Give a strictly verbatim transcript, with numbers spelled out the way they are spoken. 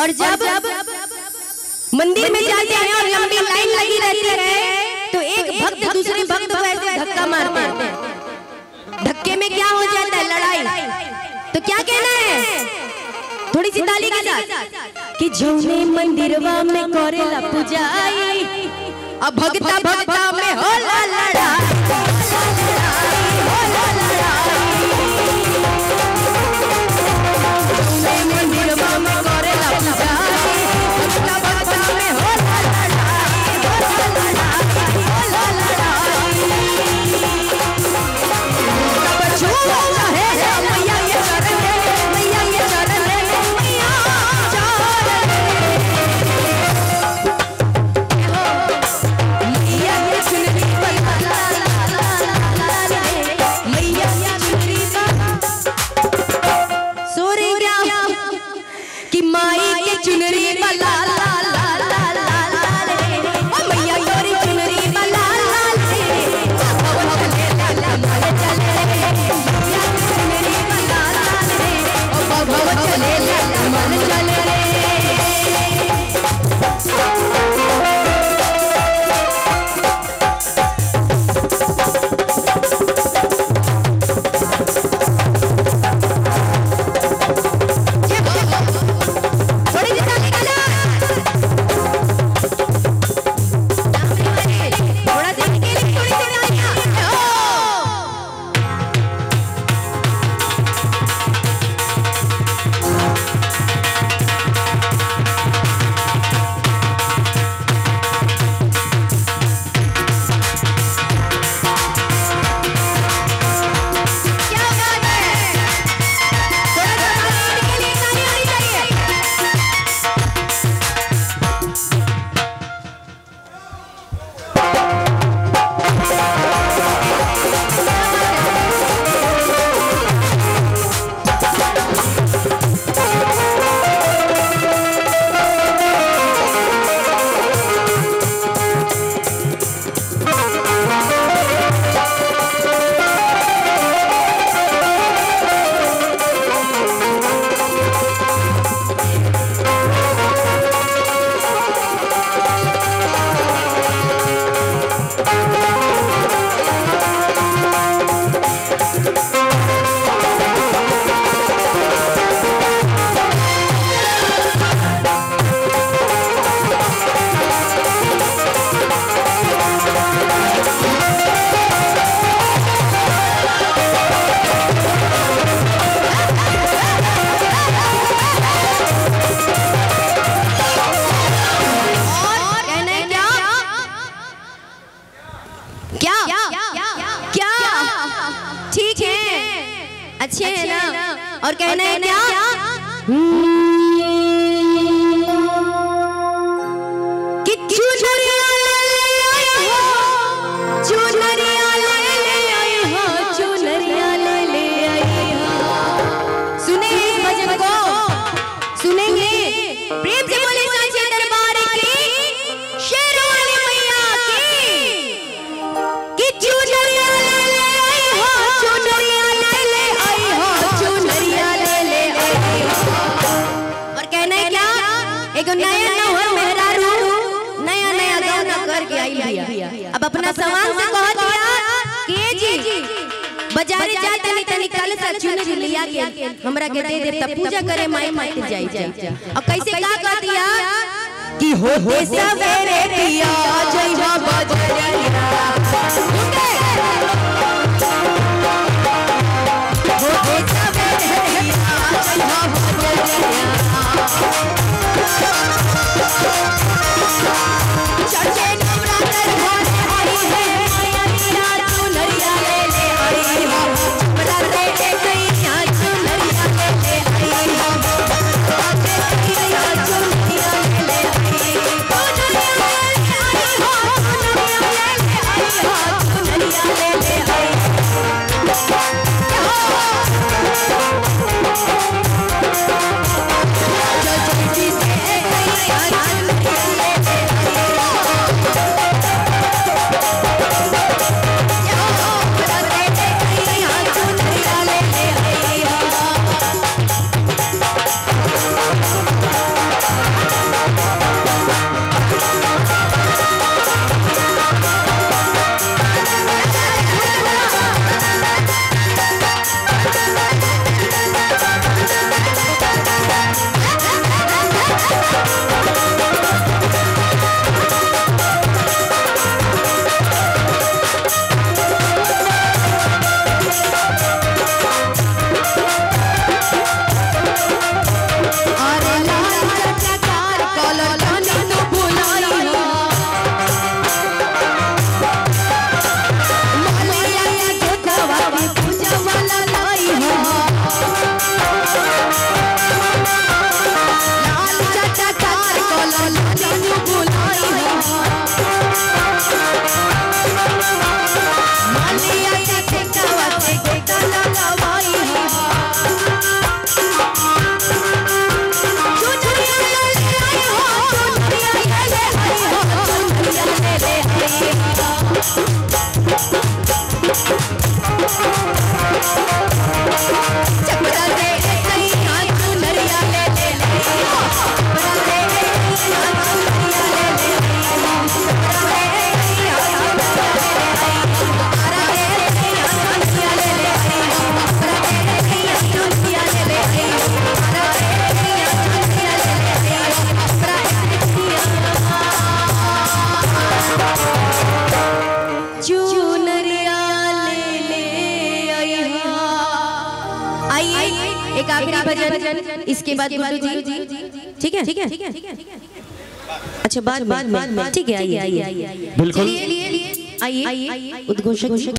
और जब मंदिर में जाते हैं और लंबी लाइन लगी रहती है तो एक भक्त दूसरे भक्त को ऐसे धक्का मारते हैं। धक्के में क्या हो जाता है? लड़ाई। तो क्या कहना है थोड़ी सी ताली के साथ कि जौने मंदिरवा में करेला पूजाई अब भक्ता भक्ता में होला लड़ाई। और कहना है क्या? कि चुनरिया ले आए हो, चुनरिया ले आए हो, चुनरिया ले आए हो। सुने इस भजन को, सुनेंगे प्रेम से बोले सांचे दरबार की शेरवाली मैया की कि चुनरिया ले आए हो, चुनरिया अब अपना सवाल से कह दिया कि जी बाजारे जाते नहीं तनी कल से चुन लिया के हमरा के दे दे तब पूजा करे माई माई के जाई जाई। और कैसे क्या कह दिया कि होते सवेरे पिया जइबा बजरिया होते होते सवेरे पिया जइबा बजरिया चचे आखिरी भजन, इसके बाद गुरु जी, ठीक है ठीक है ठीक है ठीक है अच्छा बाद बाद बाद ठीक है, आइए आइए बिल्कुल आइए आइए उद्घोषक।